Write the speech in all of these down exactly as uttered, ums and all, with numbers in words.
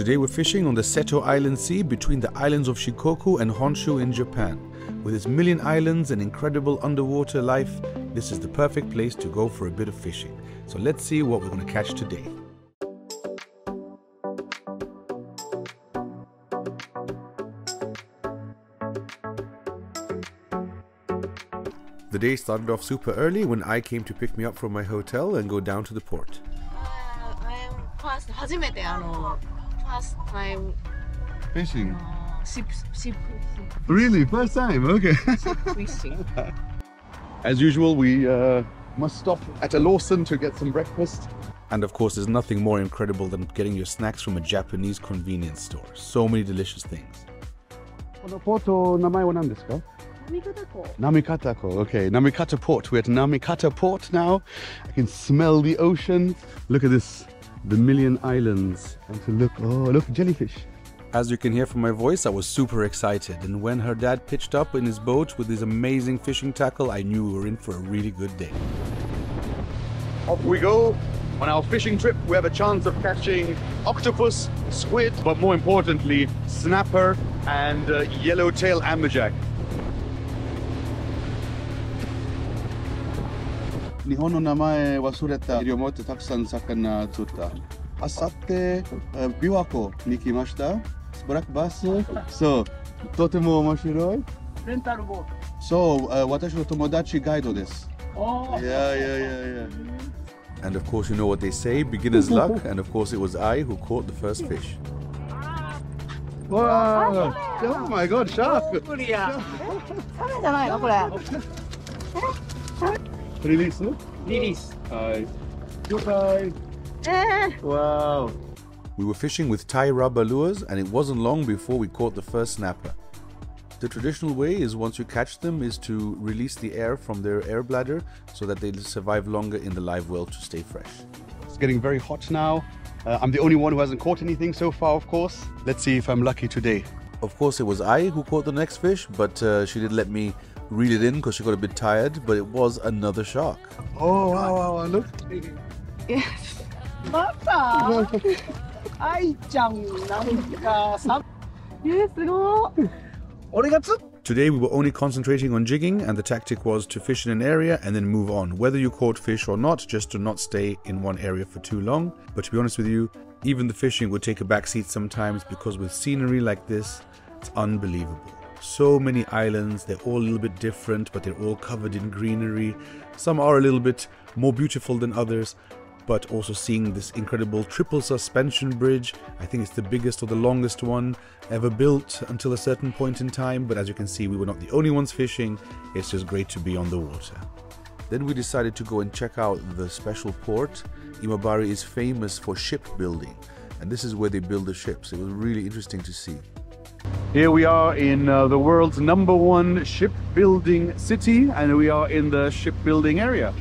Today we're fishing on the Seto Inland Sea between the islands of Shikoku and Honshu in Japan. With its million islands and incredible underwater life, this is the perfect place to go for a bit of fishing. So let's see what we're going to catch today. The day started off super early when Ai came to pick me up from my hotel and go down to the port. Uh, I am first, first time fishing. Uh, ship, ship, ship. Really, first time. Okay. Ship fishing. As usual, we uh, must stop at a Lawson to get some breakfast. And of course, there's nothing more incredible than getting your snacks from a Japanese convenience store. So many delicious things. Namikata. Okay, Namikata Port. We're at Namikata Port now. I can smell the ocean. Look at this, the million islands. And to look, oh, look, jellyfish. As you can hear from my voice, I was super excited. And when her dad pitched up in his boat with his amazing fishing tackle, I knew we were in for a really good day. Off we go. On our fishing trip, we have a chance of catching octopus, squid, but more importantly, snapper and uh, yellowtail amberjack. Asate Biwako ni kimashita. Black bus. So, totemo omoshiroi. Rental boat. So, watashi no tomodachi guide desu. Oh. Yeah, yeah, yeah, yeah. And of course, you know what they say, beginner's luck. And of course, it was I who caught the first fish. Wow! Oh my God, shark! Release, no? Release. Hi. Goodbye. Wow. We were fishing with Thai rubber lures and it wasn't long before we caught the first snapper. The traditional way is once you catch them is to release the air from their air bladder so that they survive longer in the live well to stay fresh. It's getting very hot now. Uh, I'm the only one who hasn't caught anything so far, of course. Let's see if I'm lucky today. Of course it was I who caught the next fish, but uh, she didn't let me reel it in because she got a bit tired, but it was another shark. Oh, wow, wow, wow, look. Yes. Today we were only concentrating on jigging, and the tactic was to fish in an area and then move on. Whether you caught fish or not, just to not stay in one area for too long. But to be honest with you, even the fishing would take a backseat sometimes, because with scenery like this, it's unbelievable. So many islands, they're all a little bit different, but they're all covered in greenery. Some are a little bit more beautiful than others. But also seeing this incredible triple suspension bridge. I think it's the biggest or the longest one ever built until a certain point in time. But as you can see, we were not the only ones fishing. It's just great to be on the water. Then we decided to go and check out the special port. Imabari is famous for shipbuilding, and this is where they build the ships. It was really interesting to see. Here we are in uh, the world's number one shipbuilding city, and we are in the shipbuilding area.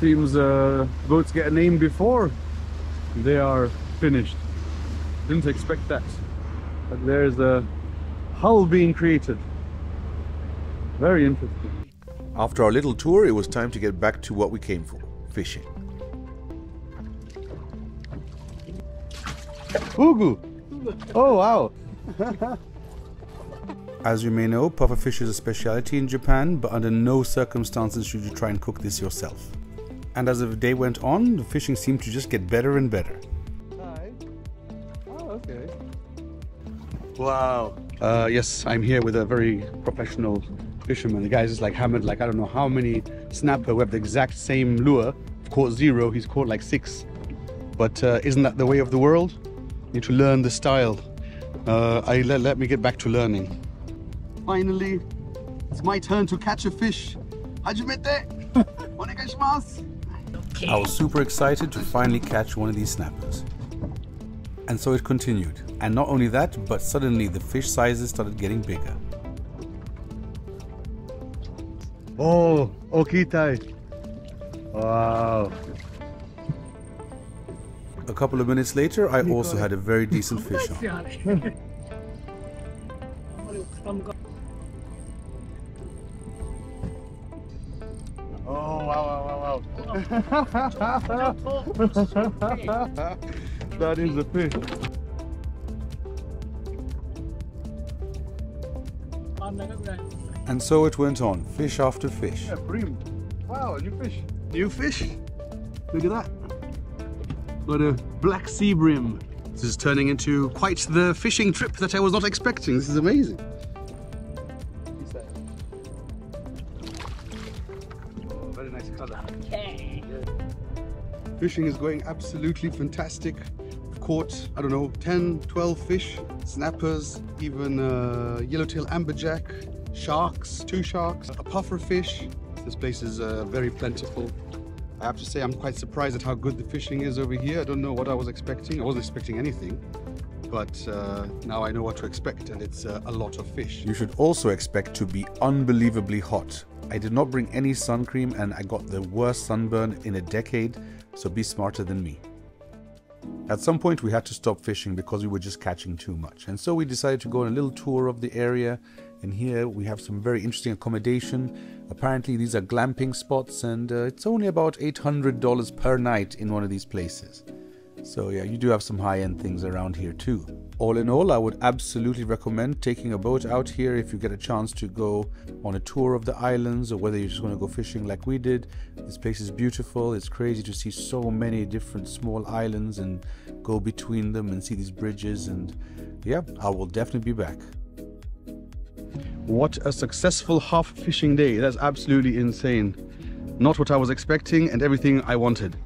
Seems uh, boats get a name before they are finished. Didn't expect that. But there's a hull being created. Very interesting. After our little tour, it was time to get back to what we came for, fishing. Ugu! Oh wow! As you may know, pufferfish is a speciality in Japan, but under no circumstances should you try and cook this yourself. And as the day went on, the fishing seemed to just get better and better. Hi. Oh, okay. Wow. Uh, yes, I'm here with a very professional fisherman. The guy's just like hammered, like I don't know how many snapper. We have the exact same lure. I've caught zero, he's caught like six. But uh, isn't that the way of the world? You need to learn the style. Uh, I, let, let me get back to learning. Finally, it's my turn to catch a fish. Hajimete! Onegaishimasu! I was super excited to finally catch one of these snappers. And so it continued. And not only that, but suddenly the fish sizes started getting bigger. Oh, okitai! Wow! A couple of minutes later, I also had a very decent fish on. Oh, wow, wow, wow, wow. That is a fish. And so it went on, fish after fish. Yeah, bream. Wow, new fish. New fish. Look at that. Got a black sea bream. This is turning into quite the fishing trip that I was not expecting. This is amazing. Oh, very nice color. Okay. Yeah. Fishing is going absolutely fantastic. Caught, I don't know, ten, twelve fish, snappers, even uh, yellowtail amberjack, sharks, two sharks, a puffer fish. This place is uh, very plentiful. I have to say I'm quite surprised at how good the fishing is over here. I don't know what I was expecting. I wasn't expecting anything, but uh, now I know what to expect, and it's uh, a lot of fish. You should also expect to be unbelievably hot. I did not bring any sun cream and I got the worst sunburn in a decade, so be smarter than me. At some point we had to stop fishing because we were just catching too much, and so we decided to go on a little tour of the area, and here we have some very interesting accommodation. Apparently these are glamping spots, and uh, it's only about eight hundred dollars per night in one of these places. So yeah, you do have some high-end things around here too. All in all, I would absolutely recommend taking a boat out here if you get a chance to go on a tour of the islands, or whether you just want to go fishing like we did. This place is beautiful. It's crazy to see so many different small islands and go between them and see these bridges, and yeah, I will definitely be back. What a successful half fishing day. That's absolutely insane. Not what I was expecting, and everything I wanted.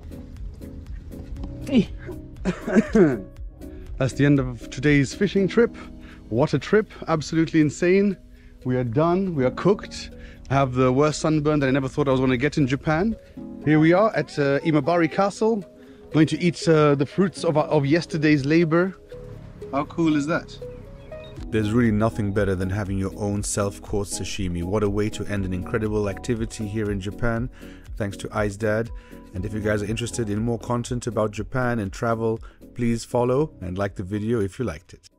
That's the end of today's fishing trip. What a trip, absolutely insane. We are done, we are cooked. I have the worst sunburn that I never thought I was going to get in Japan. Here we are at uh, Imabari Castle, going to eat uh, the fruits of, our, of yesterday's labor. How cool is that? There's really nothing better than having your own self-caught sashimi. What a way to end an incredible activity here in Japan. Thanks to I's Dad. And if you guys are interested in more content about Japan and travel, please follow and like the video if you liked it.